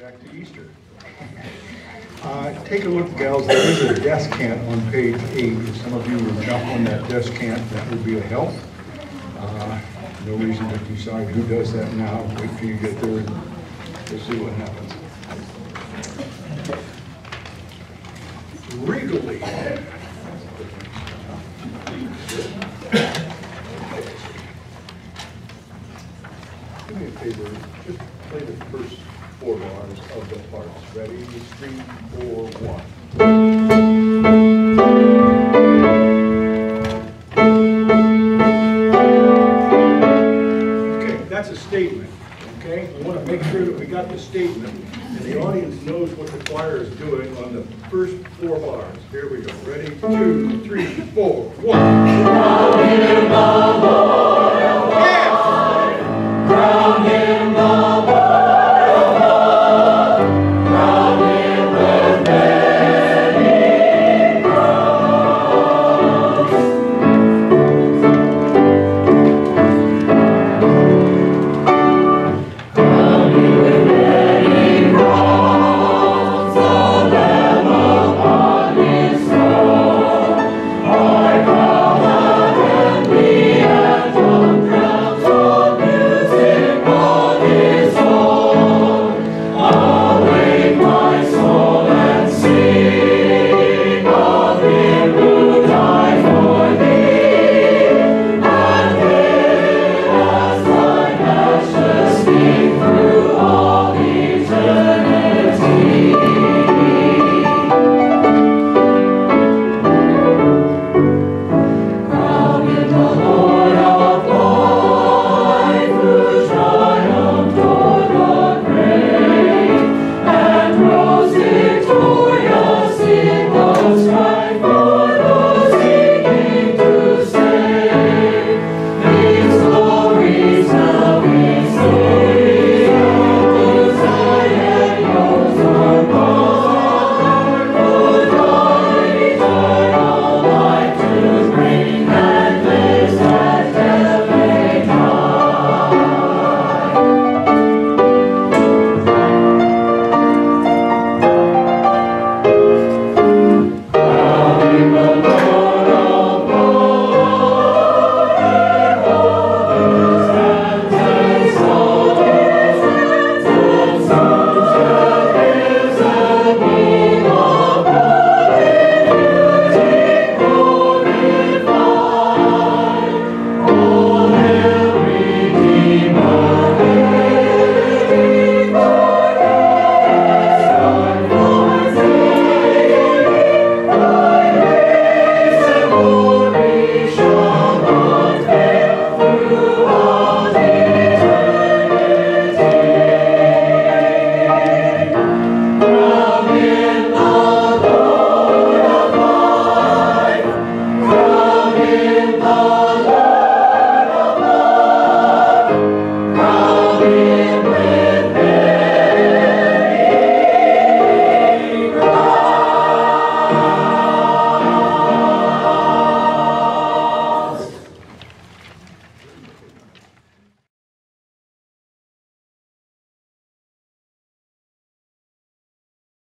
back to Easter. Take a look, gals, there is a descant on page 8. If some of you will jump on that descant, that would be a help. No reason to decide who does that now. Wait for you to get there and we'll see what happens. Regally. Do me a favor, just play the first 4 bars of the parts. Ready? 3, 4, 1. That's a statement, okay? We want to make sure that we got the statement and the audience knows what the choir is doing on the first 4 bars. Here we go. Ready? 2, 3, 4, 1.